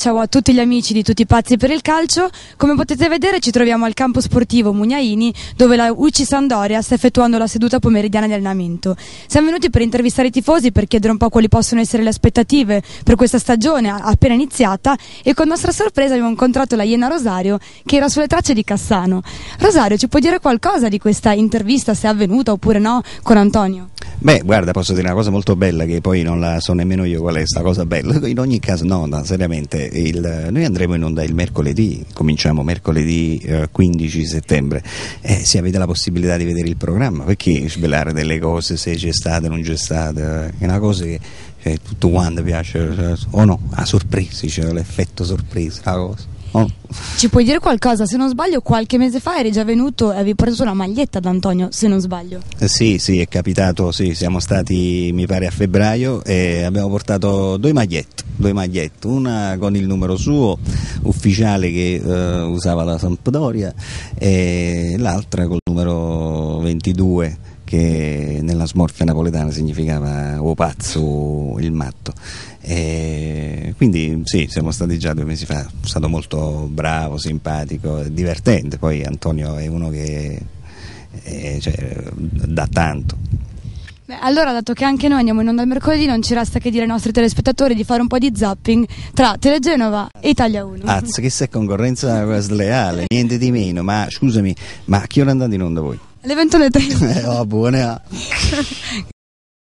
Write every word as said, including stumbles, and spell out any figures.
Ciao a tutti gli amici di Tutti i Pazzi per il Calcio. Come potete vedere ci troviamo al campo sportivo Mugnaini, dove la U C Sampdoria sta effettuando la seduta pomeridiana di allenamento. Siamo venuti per intervistare i tifosi, per chiedere un po' quali possono essere le aspettative per questa stagione appena iniziata, e con nostra sorpresa abbiamo incontrato la Iena Rosario, che era sulle tracce di Cassano. Rosario, ci puoi dire qualcosa di questa intervista, se è avvenuta oppure no, con Antonio? Beh, guarda, posso dire una cosa molto bella, che poi non la so nemmeno io qual è sta cosa bella. In ogni caso, no, no seriamente, il, noi andremo in onda il mercoledì, cominciamo mercoledì eh, quindici settembre. Eh, se avete la possibilità di vedere il programma, perché svelare delle cose, se c'è stata o non c'è stata, è una cosa che cioè, tutto quanto piace, cioè, o no, a sorpresa, cioè, l'effetto sorpresa, la cosa. Oh. Ci puoi dire qualcosa? Se non sbaglio qualche mese fa eri già venuto e avevi preso una maglietta d'Antonio, se non sbaglio. eh Sì, sì, è capitato, sì, siamo stati mi pare a febbraio e abbiamo portato due magliette, due magliette una con il numero suo ufficiale che eh, usava la Sampdoria, e l'altra col numero ventidue, che nella smorfia napoletana significava o pazzo, il matto. E quindi sì, siamo stati già due mesi fa, è stato molto bravo, simpatico, divertente. Poi Antonio è uno che è, cioè, dà tanto. Beh, allora, dato che anche noi andiamo in onda mercoledì, non ci resta che dire ai nostri telespettatori di fare un po' di zapping tra Telegenova e Italia uno. Azz, che se concorrenza sleale, niente di meno. Ma scusami, ma a che ora andate in onda voi? Alle ventuno e trenta. Oh, buona.